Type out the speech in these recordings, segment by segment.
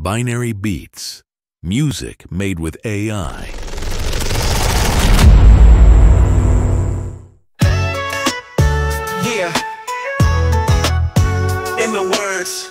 Binary Beats, music made with AI. Yeah. In the words,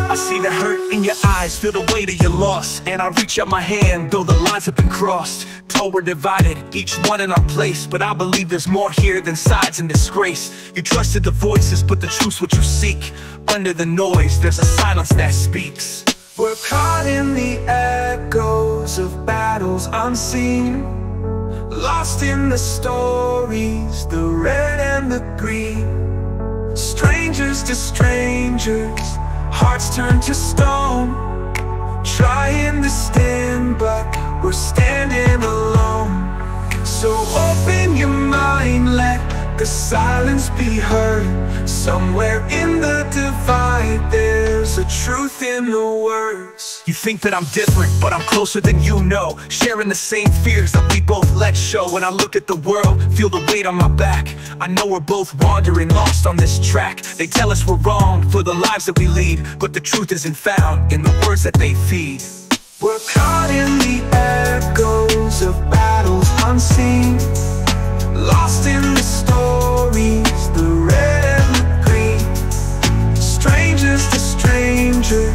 I see the hurt in your eyes, feel the weight of your loss, and I reach out my hand, though the lines have been crossed. We're divided, each one in our place, but I believe there's more here than sides and disgrace. You trusted the voices, but the truth's what you seek. Under the noise, there's a silence that speaks. We're caught in the echoes of battles unseen, lost in the stories, the red and the green. Strangers to strangers, hearts turned to stone, trying to stand, but we're standing alone. So open your mind, let the silence be heard. Somewhere in the divide, there's a truth in the words. You think that I'm different, but I'm closer than you know, sharing the same fears that we both let show. When I look at the world, feel the weight on my back. I know we're both wandering, lost on this track. They tell us we're wrong for the lives that we lead, but the truth isn't found in the words that they feed. We're caught in the echoes of battles unseen, lost in the stories, the red and the green. Strangers to strangers,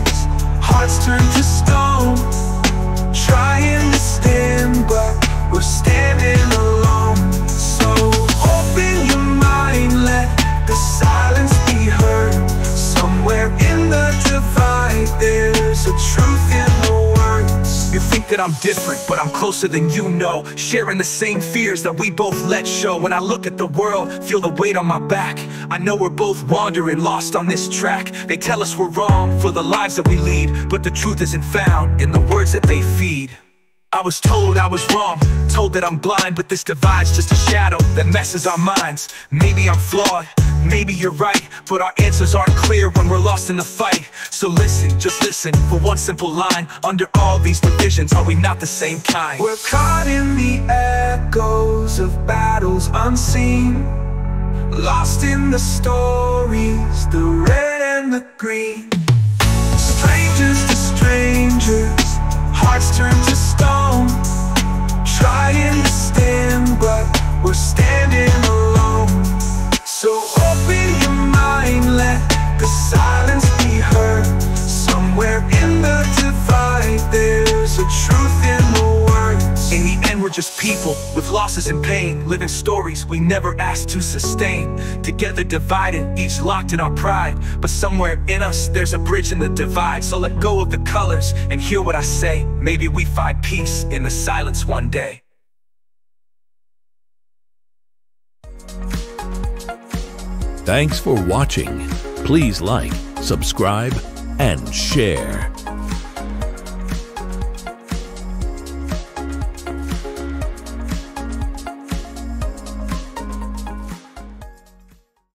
hearts turned to stone, trying to stand, but we're standing alone. So open your mind, let the silence be heard. Somewhere in the divide, there's a truth in the world. You think that I'm different, but I'm closer than you know, sharing the same fears that we both let show. When I look at the world, feel the weight on my back. I know we're both wandering, lost on this track. They tell us we're wrong for the lives that we lead, but the truth isn't found in the words that they feed. I was told I was wrong, told that I'm blind, but this divide's just a shadow that messes our minds. Maybe I'm flawed, maybe you're right, but our answers aren't clear when we're lost in the fight. So listen, just listen, for one simple line. Under all these divisions, are we not the same kind? We're caught in the echoes of battles unseen, lost in the stories, the red and the green. Strangers to strangers, hearts turn to stone, trying to stand, but we're standing alone. So open your mind, let the silence be heard. Somewhere in the divide, there's a truth in the words. In the end, we're just people with losses and pain, living stories we never asked to sustain. Together divided, each locked in our pride, but somewhere in us, there's a bridge in the divide. So let go of the colors and hear what I say. Maybe we find peace in the silence one day. Thanks for watching. Please like, subscribe, and share.